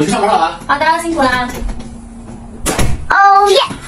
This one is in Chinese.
我去上班了啊！好，大家辛苦啦！Oh yeah！